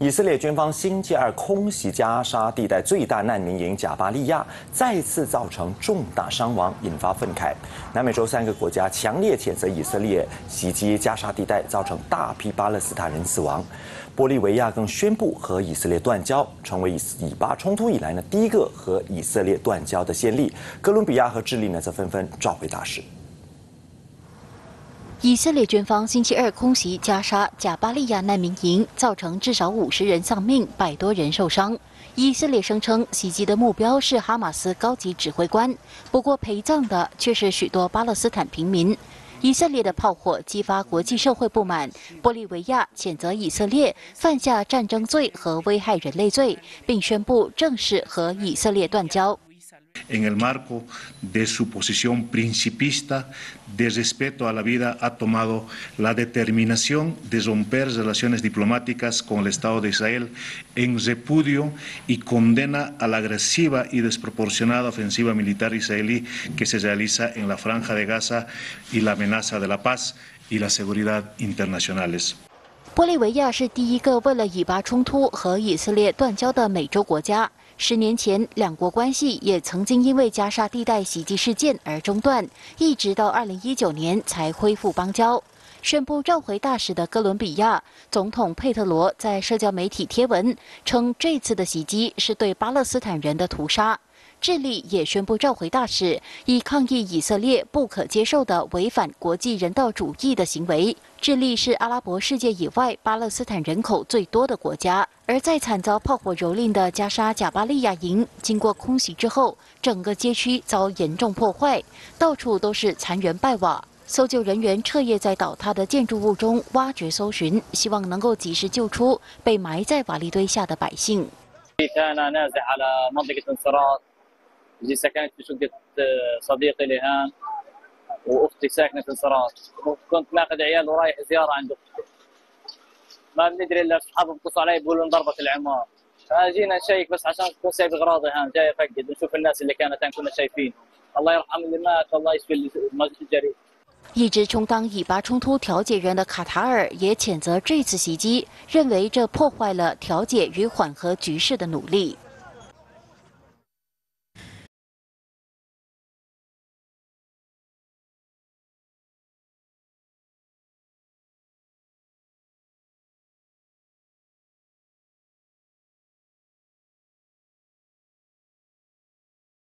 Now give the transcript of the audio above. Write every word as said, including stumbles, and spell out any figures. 以色列军方星期二空袭加沙地带最大难民营贾巴利亚，再次造成重大伤亡，引发愤慨。南美洲三个国家强烈谴责以色列袭击加沙地带，造成大批巴勒斯坦人死亡。玻利维亚更宣布和以色列断交，成为以巴冲突以来呢第一个和以色列断交的先例。哥伦比亚和智利呢则纷纷召回大使。 以色列军方星期二空袭加沙贾巴利亚难民营，造成至少五十人丧命，百多人受伤。以色列声称袭击的目标是哈马斯高级指挥官，不过陪葬的却是许多巴勒斯坦平民。以色列的炮火激发国际社会不满，玻利维亚谴责以色列犯下战争罪和危害人类罪，并宣布正式和以色列断交。 En el marco de su posición principista de respeto a la vida, ha tomado la determinación de romper relaciones diplomáticas con el Estado de Israel en repudio y condena a la agresiva y desproporcionada ofensiva militar israelí que se realiza en la Franja de Gaza y la amenaza de la paz y la seguridad internacionales. 玻利维亚是第一个为了以巴冲突和以色列断交的美洲国家。十年前，两国关系也曾经因为加沙地带袭击事件而中断，一直到二零一九年才恢复邦交。宣布召回大使的哥伦比亚总统佩特罗在社交媒体贴文称，这次的袭击是对巴勒斯坦人的屠杀。智利也宣布召回大使，以抗议以色列不可接受的违反国际人道主义的行为。 智利是阿拉伯世界以外巴勒斯坦人口最多的国家，而在惨遭炮火蹂躏的加沙贾巴利亚营，经过空袭之后，整个街区遭严重破坏，到处都是残垣败瓦。搜救人员彻夜在倒塌的建筑物中挖掘搜寻，希望能够及时救出被埋在瓦砾堆下的百姓。 وأختي ساكنة في انصراف وكنت ماخذ عيال ورايح زيارة عند أختي ما بندري إلا أصحابه اتصلوا علي بيقولوا انضربت العمار فأجينا نشيك بس عشان كنت سايب أغراضي هان جاي أفقد نشوف الناس اللي كانت هان كنا شايفين الله يرحم اللي مات والله يشفي اللي مات الجريح 一直充当以巴冲突调解员的卡塔尔也谴责这次袭击，认为这破坏了调解与缓和局势的努力。